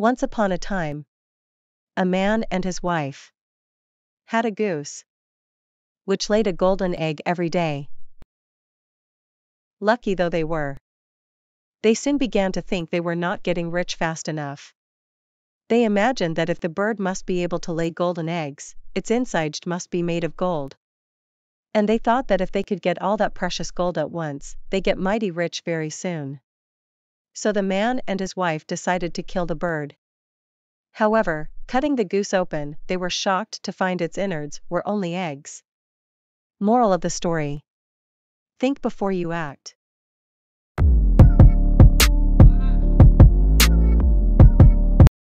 Once upon a time, a man and his wife had a goose, which laid a golden egg every day. Lucky though they were, they soon began to think they were not getting rich fast enough. They imagined that if the bird must be able to lay golden eggs, its insides must be made of gold. And they thought that if they could get all that precious gold at once, they'd get mighty rich very soon. So the man and his wife decided to kill the bird. However, cutting the goose open, they were shocked to find its innards were only eggs. Moral of the story: think before you act.